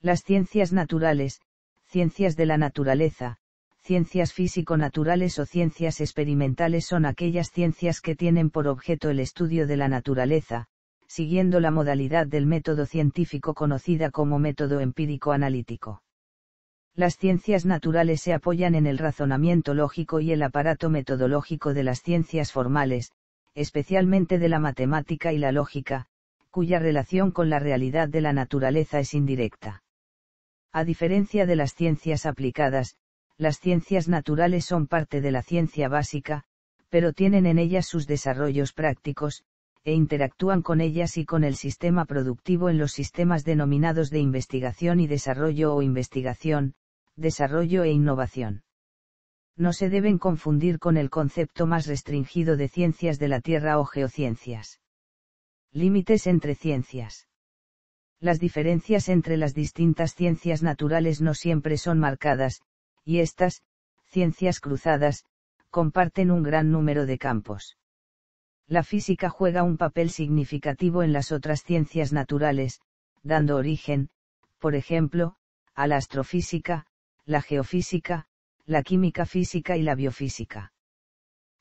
Las ciencias naturales, ciencias de la naturaleza, ciencias físico-naturales o ciencias experimentales son aquellas ciencias que tienen por objeto el estudio de la naturaleza, siguiendo la modalidad del método científico conocida como método empírico-analítico. Las ciencias naturales se apoyan en el razonamiento lógico y el aparato metodológico de las ciencias formales, especialmente de la matemática y la lógica, cuya relación con la realidad de la naturaleza es indirecta. A diferencia de las ciencias aplicadas, las ciencias naturales son parte de la ciencia básica, pero tienen en ellas sus desarrollos prácticos, e interactúan con ellas y con el sistema productivo en los sistemas denominados de investigación y desarrollo o investigación, desarrollo e innovación. No se deben confundir con el concepto más restringido de ciencias de la Tierra o geociencias. Límites entre ciencias. Las diferencias entre las distintas ciencias naturales no siempre son marcadas, y estas, ciencias cruzadas, comparten un gran número de campos. La física juega un papel significativo en las otras ciencias naturales, dando origen, por ejemplo, a la astrofísica, la geofísica, la química física y la biofísica.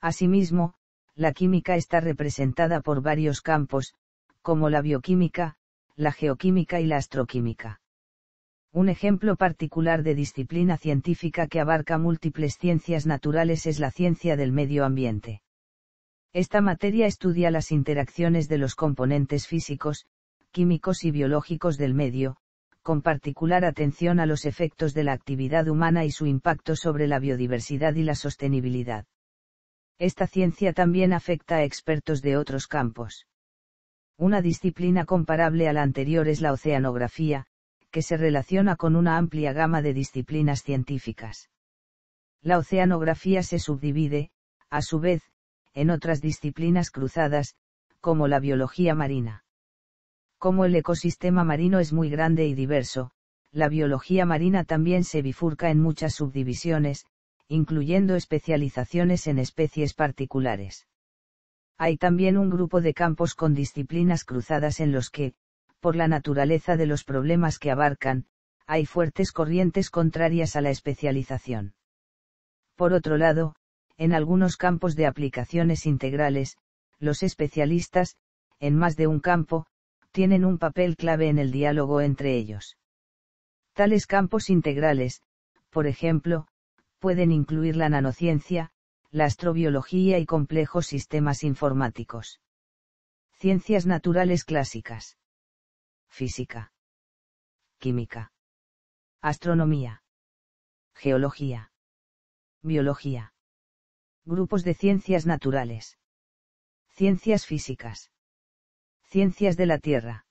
Asimismo, la química está representada por varios campos, como la bioquímica, la geoquímica y la astroquímica. Un ejemplo particular de disciplina científica que abarca múltiples ciencias naturales es la ciencia del medio ambiente. Esta materia estudia las interacciones de los componentes físicos, químicos y biológicos del medio, con particular atención a los efectos de la actividad humana y su impacto sobre la biodiversidad y la sostenibilidad. Esta ciencia también afecta a expertos de otros campos. Una disciplina comparable a la anterior es la oceanografía, que se relaciona con una amplia gama de disciplinas científicas. La oceanografía se subdivide, a su vez, en otras disciplinas cruzadas, como la biología marina. Como el ecosistema marino es muy grande y diverso, la biología marina también se bifurca en muchas subdivisiones, incluyendo especializaciones en especies particulares. Hay también un grupo de campos con disciplinas cruzadas en los que, por la naturaleza de los problemas que abarcan, hay fuertes corrientes contrarias a la especialización. Por otro lado, en algunos campos de aplicaciones integrales, los especialistas, en más de un campo, tienen un papel clave en el diálogo entre ellos. Tales campos integrales, por ejemplo, pueden incluir la nanociencia, la astrobiología y complejos sistemas informáticos. Ciencias naturales clásicas. Física. Química. Astronomía. Geología. Biología. Grupos de ciencias naturales. Ciencias físicas. Ciencias de la Tierra.